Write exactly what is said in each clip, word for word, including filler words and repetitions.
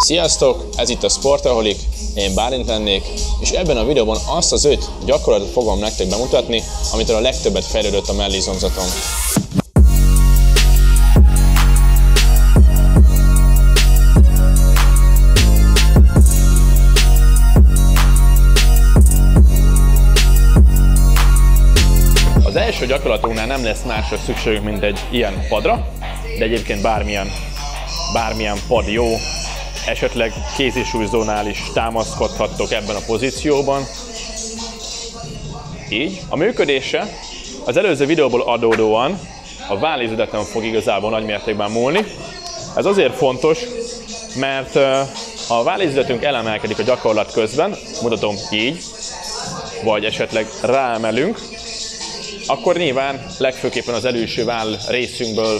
Sziasztok! Ez itt a Sportaholic, én Bálint lennék, és ebben a videóban azt az öt gyakorlatot fogom nektek bemutatni, amitől a legtöbbet fejlődött a mellizomzatom. Az első gyakorlatunknál nem lesz másra szükségünk, mint egy ilyen padra, de egyébként bármilyen, bármilyen pad jó, esetleg kézisúlyzónál is támaszkodhattok ebben a pozícióban. Így. A működése az előző videóból adódóan a vállizületem fog igazából nagy mértékben múlni. Ez azért fontos, mert a vállizületünk elemelkedik a gyakorlat közben, mutatom így, vagy esetleg ráemelünk, akkor nyilván legfőképpen az előső váll részünkből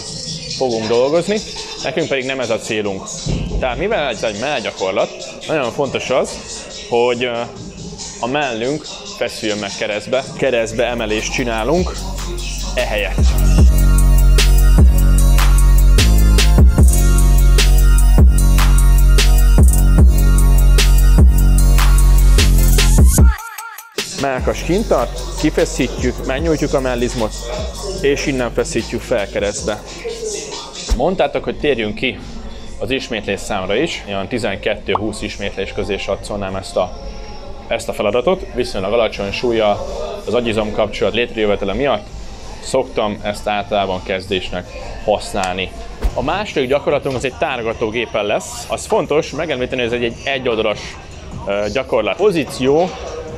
fogunk dolgozni, nekünk pedig nem ez a célunk. Tehát mivel ez egy mellgyakorlat, nagyon fontos az, hogy a mellünk feszüljön meg keresztbe, keresztbe emelést csinálunk ehelyett. Mellkas kint tart, kifeszítjük, megnyújtjuk a mellizmot, és innen feszítjük fel keresztbe. Mondtátok, hogy térjünk ki az ismétlés számra is, olyan tizenkettő-húsz ismétlés közé satszolnám ezt a, ezt a feladatot, viszonylag alacsony súlya az agyizom kapcsolat létrejövetele miatt szoktam ezt általában kezdésnek használni. A második gyakorlatunk az egy tárgatógéppel lesz. Az fontos megemlíteni, hogy ez egy egyoldalas gyakorlat. Pozíció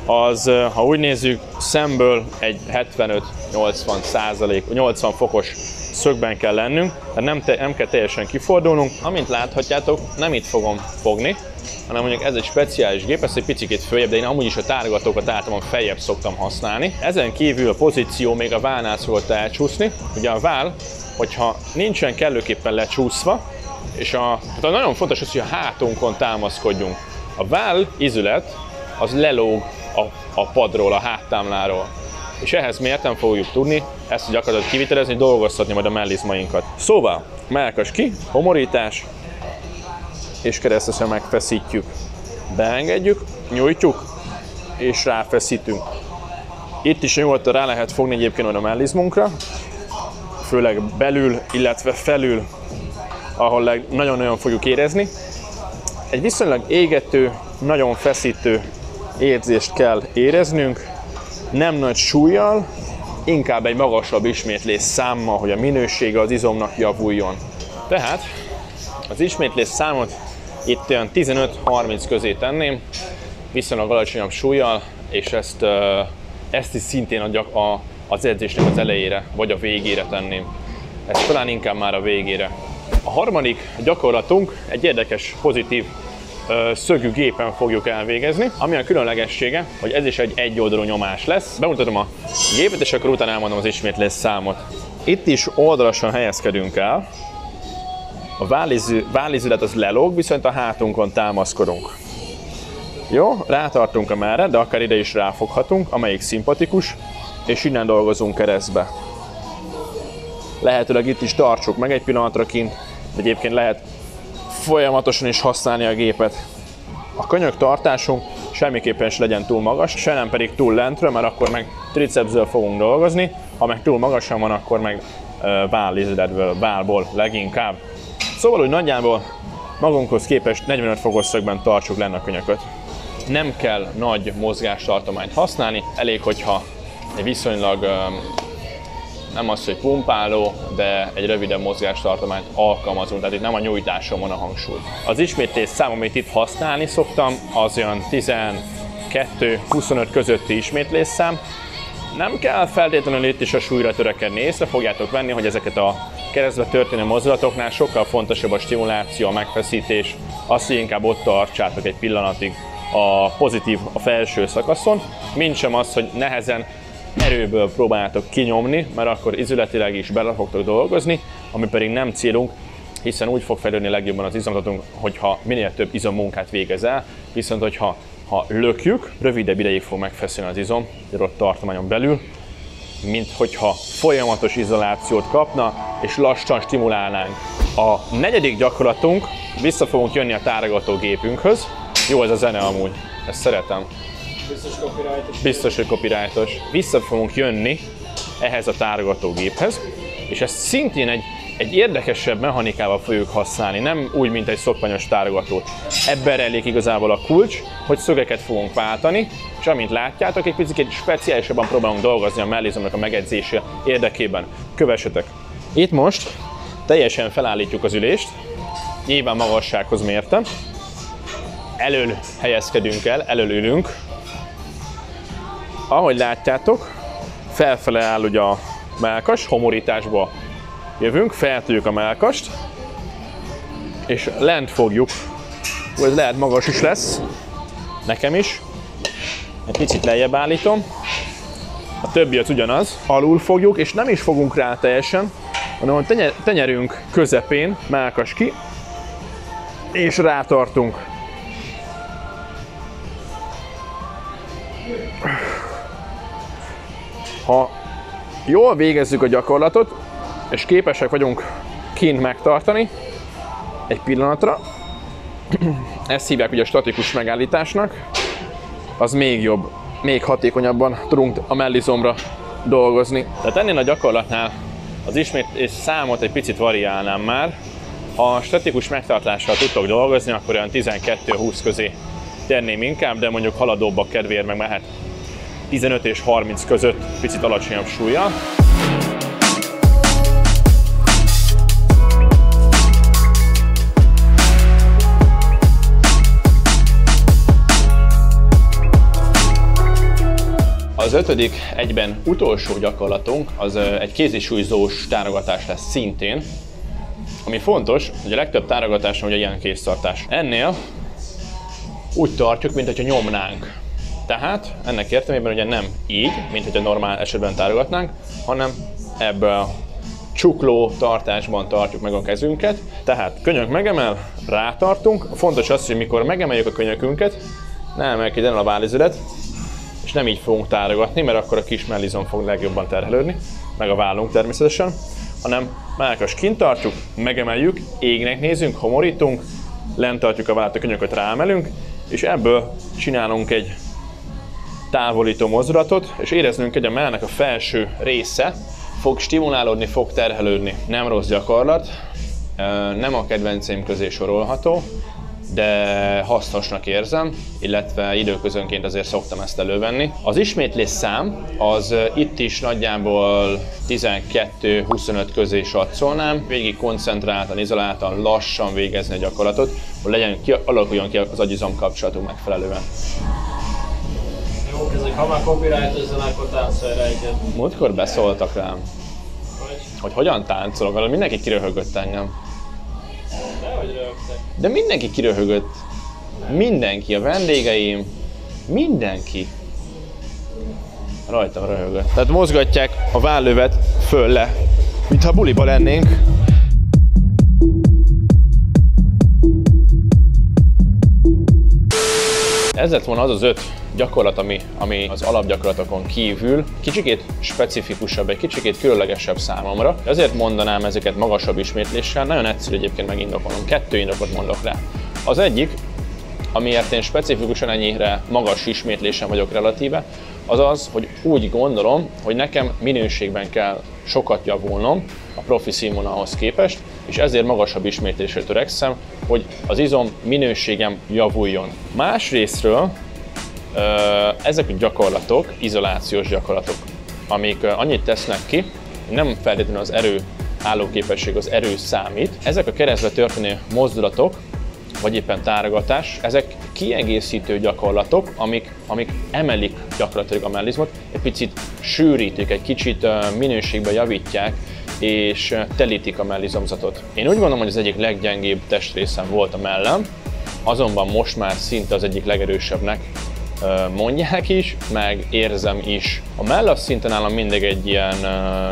az, ha úgy nézzük, szemből egy hetvenöt-nyolcvan százalék, nyolcvan fokos szögben kell lennünk, tehát nem, te, nem kell teljesen kifordulnunk. Amint láthatjátok, nem itt fogom fogni, hanem mondjuk ez egy speciális gép, ez egy picit följebb, de én amúgy is a tárgatókat általában feljebb szoktam használni. Ezen kívül a pozíció még a vállnál szokott elcsúszni. Ugye a váll, hogyha nincsen kellőképpen lecsúszva, és a, tehát nagyon fontos az, hogy a hátunkon támaszkodjunk. A váll izület az lelóg a, a padról, a háttámláról. És ehhez miért nem fogjuk tudni ezt a gyakorlatot kivitelezni, dolgoztatni majd a mellizmainkat. Szóval, mellkas ki, homorítás, és keresztesen megfeszítjük. Beengedjük, nyújtjuk, és ráfeszítünk. Itt is nyugodtan rá lehet fogni egyébként a mellizmunkra, főleg belül, illetve felül, ahol nagyon-nagyon fogjuk érezni. Egy viszonylag égető, nagyon feszítő érzést kell éreznünk, nem nagy súlyjal, inkább egy magasabb ismétlés számmal, hogy a minősége az izomnak javuljon. Tehát az ismétlés számot itt olyan tizenöt-harminc közé tenném, viszonylag alacsonyabb súlyjal, és ezt, ezt is szintén a, a, az edzésnek az elejére, vagy a végére tenném. Ezt talán inkább már a végére. A harmadik gyakorlatunk egy érdekes, pozitív szögű gépen fogjuk elvégezni, ami a különlegessége, hogy ez is egy egyoldalú nyomás lesz. Bemutatom a gépet, és akkor utána elmondom az ismétlés számot. Itt is oldalasan helyezkedünk el. A vállizület az lelóg, viszont a hátunkon támaszkodunk. Jó, rátartunk a merre, de akár ide is ráfoghatunk, amelyik szimpatikus, és innen dolgozunk keresztbe. Lehetőleg itt is tartsuk meg egy pillanatra kint, egyébként lehet folyamatosan is használni a gépet. A könyök tartásunk semmiképpen se legyen túl magas, se nem pedig túl lentről, mert akkor meg tricepsből fogunk dolgozni, ha meg túl magasan van, akkor meg vállizületből, vállból leginkább. Szóval úgy nagyjából magunkhoz képest negyvenöt fokos szögben tartsuk lenne a könyököt. Nem kell nagy mozgástartományt használni, elég, hogyha egy viszonylag nem az, hogy pumpáló, de egy rövidebb mozgástartományt alkalmazunk, tehát itt nem a nyújtáson van a hangsúly. Az ismétlés szám, amit itt használni szoktam, az olyan tizenkettő-huszonöt közötti ismétlés szám. Nem kell feltétlenül itt is a súlyra törekedni, észre fogjátok venni, hogy ezeket a keresztbe történő mozdulatoknál sokkal fontosabb a stimuláció, a megfeszítés, az, hogy inkább ott tartsátok egy pillanatig a pozitív, a felső szakaszon, mintsem az, hogy nehezen erőből próbáljátok kinyomni, mert akkor izületileg is bele fogtok dolgozni, ami pedig nem célunk, hiszen úgy fog fejlődni legjobban az izomzatunk, hogyha minél több izommunkát végez el, viszont hogyha ha lökjük, rövidebb ideig fog megfeszülni az izom, egy adott tartományon belül, mint hogyha folyamatos izolációt kapna, és lassan stimulálnánk. A negyedik gyakorlatunk, vissza fogunk jönni a tárogatógépünkhöz. Jó ez a zene amúgy, ezt szeretem. Biztos copyrightos. Biztos, hogy copyrightos. Vissza fogunk jönni ehhez a tárogatógéphez, és ezt szintén egy, egy érdekesebb mechanikával fogjuk használni, nem úgy, mint egy szokványos tárogatót. Ebben rejlik igazából a kulcs, hogy szögeket fogunk váltani, és amint látjátok, egy picit speciálisabban próbálunk dolgozni a mellizomnak a megedzése érdekében. Kövessetek! Itt most teljesen felállítjuk az ülést, nyilván magassághoz mértem, elől helyezkedünk el, elől ülünk. Ahogy látjátok, felfele áll ugye a mellkas, homorításba jövünk, feltűjük a mellkast, és lent fogjuk, ez lehet magas is lesz, nekem is, egy picit lejjebb állítom, a többi az ugyanaz, alul fogjuk, és nem is fogunk rá teljesen, hanem a tenyerünk közepén mellkas ki, és rátartunk. Ha jól végezzük a gyakorlatot, és képesek vagyunk kint megtartani egy pillanatra, ezt hívják ugye a statikus megállításnak, az még jobb, még hatékonyabban tudunk a mellizomra dolgozni. Tehát ennél a gyakorlatnál az ismétlés számot egy picit variálnám már. Ha a statikus megtartással tudtok dolgozni, akkor olyan tizenkettő-húsz közé tenném inkább, de mondjuk haladóbbak kedvéért meg mehet tizenöt és harminc között picit alacsonyabb súlya. Az ötödik, egyben utolsó gyakorlatunk az egy kézisúlyzós tárogatás lesz szintén. Ami fontos, hogy a legtöbb tárogatásnál ugye ilyen kéztartás. Ennél úgy tartjuk, mint hogyha nyomnánk. Tehát ennek értelmében ugye nem így, mint hogyha normál esetben tárogatnánk, hanem ebben a csukló tartásban tartjuk meg a kezünket. Tehát könyök megemel, rátartunk. Fontos az, hogy mikor megemeljük a könyökünket, ne emelkedj el a vállizület, és nem így fogunk tárogatni, mert akkor a kis mellizom fog legjobban terhelődni, meg a vállunk természetesen, hanem mellkas kint tartjuk, megemeljük, égnek nézünk, homorítunk, lent tartjuk a vállat, a könyököt ráemelünk, és ebből csinálunk egy távolító mozdulatot, és éreznünk, hogy a mellnek a felső része fog stimulálódni, fog terhelődni. Nem rossz gyakorlat, nem a kedvenceim közé sorolható, de hasznosnak érzem, illetve időközönként azért szoktam ezt elővenni. Az ismétlés szám az itt is nagyjából tizenkettő-huszonöt közé satszolnám, végig koncentráltan, izoláltan, lassan végezni a gyakorlatot, hogy legyen ki, alakuljon ki az agyizom kapcsolatunk megfelelően. Ezek, ha már copyright-özzön, akkor táncolj egyet. Múltkor beszóltak rám, hogy, hogy hogyan táncolok, mert mindenki kiröhögött engem. Dehogy röhögtek. De mindenki kiröhögött. Nem. Mindenki, a vendégeim, mindenki rajtam röhögött. Tehát mozgatják a vállövet föl le, mintha buliba lennénk. Ez lett volna az az öt gyakorlat, ami, ami az alapgyakorlatokon kívül kicsikét specifikusabb, egy kicsikét különlegesebb számomra. Azért mondanám ezeket magasabb ismétléssel, nagyon egyszerű egyébként megindokolom, kettő indokot mondok rá. Az egyik, amiért én specifikusan ennyire magas ismétlésen vagyok relatíve, az az, hogy úgy gondolom, hogy nekem minőségben kell sokat javulnom a profi színvonalhoz képest, és ezért magasabb ismétlésre törekszem, hogy az izom minőségem javuljon. Másrésztről ezek a gyakorlatok, izolációs gyakorlatok, amik annyit tesznek ki, nem feltétlenül az erő állóképesség, az erő számít. Ezek a keresztbe történő mozdulatok, vagy éppen tárogatás, ezek kiegészítő gyakorlatok, amik, amik emelik gyakorlatilag a mellizmot, egy picit sűrítik, egy kicsit minőségben javítják, és telítik a mellizomzatot. Én úgy gondolom, hogy az egyik leggyengébb testrészem volt a mellem, azonban most már szinte az egyik legerősebbnek mondják is, meg érzem is. A mell az szinte nálam mindig egy ilyen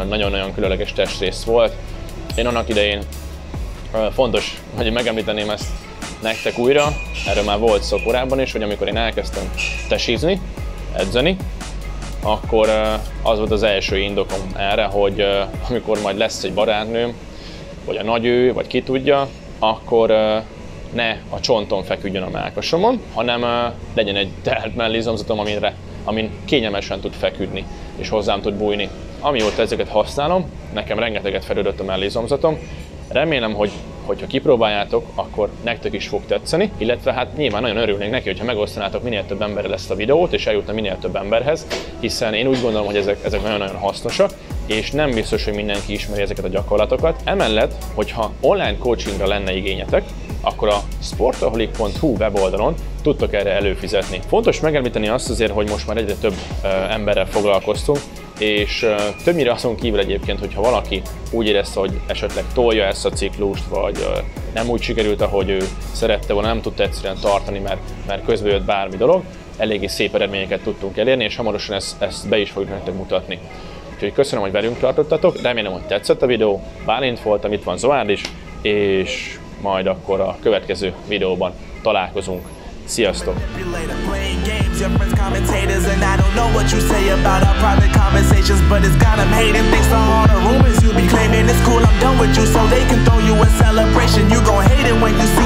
nagyon-nagyon különleges testrész volt. Én annak idején, fontos, hogy megemlíteném ezt nektek újra, erről már volt szó korábban is, hogy amikor én elkezdtem tesízni, edzeni, akkor az volt az első indokom erre, hogy amikor majd lesz egy barátnőm, vagy a nagyő, vagy ki tudja, akkor ne a csonton feküdjön a mellkasomon, hanem legyen egy telt mellizomzatom, amire, amin kényelmesen tud feküdni, és hozzám tud bújni. Amióta ezeket használom, nekem rengeteget fejlődött a mellizomzatom. Remélem, hogy hogyha kipróbáljátok, akkor nektek is fog tetszeni, illetve hát nyilván nagyon örülnék neki, hogyha megosztanátok minél több emberrel ezt a videót, és eljutna minél több emberhez, hiszen én úgy gondolom, hogy ezek nagyon-nagyon hasznosak, és nem biztos, hogy mindenki ismeri ezeket a gyakorlatokat. Emellett, hogyha online coachingra lenne igényetek, akkor a sportaholic pont hu weboldalon tudtok erre előfizetni. Fontos megemlíteni azt azért, hogy most már egyre több emberrel foglalkoztunk, és többnyire azon kívül egyébként, hogyha valaki úgy érezte, hogy esetleg tolja ezt a ciklust, vagy nem úgy sikerült, ahogy ő szerette volna, nem tudta egyszerűen tartani, mert, mert közben jött bármi dolog, eléggé szép eredményeket tudtunk elérni, és hamarosan ezt, ezt be is fogjuk nektek mutatni. Úgyhogy köszönöm, hogy velünk tartottatok, remélem, hogy tetszett a videó, Bálint voltam, itt van Zoárd is, és majd akkor a következő videóban találkozunk. Sziasztok! Your friends commentators and I don't know what you say about our private conversations, but it's got them hating thanks to all the rumors you be claiming. It's cool, I'm done with you so they can throw you a celebration. You gon' hate it when you see